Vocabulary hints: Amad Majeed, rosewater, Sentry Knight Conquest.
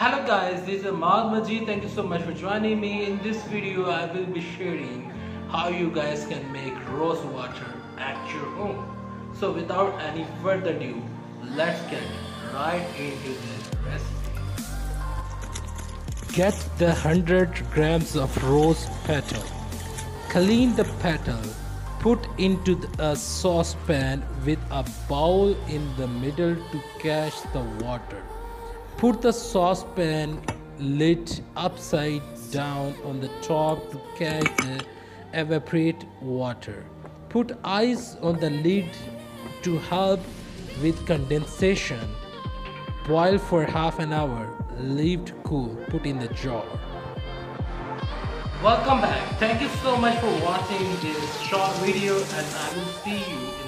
Hello guys, this is Amad Majeed. Thank you so much for joining me. In this video, I will be sharing how you guys can make rose water at your home. So without any further ado, let's get right into this recipe. Get the 100 grams of rose petal. Clean the petal. Put into a saucepan with a bowl in the middle to catch the water. Put the saucepan lid upside down on the top to catch the evaporate water. Put ice on the lid to help with condensation. Boil for half an hour. Leave to cool. Put in the jar. Welcome back. Thank you so much for watching this short video, and I will see you in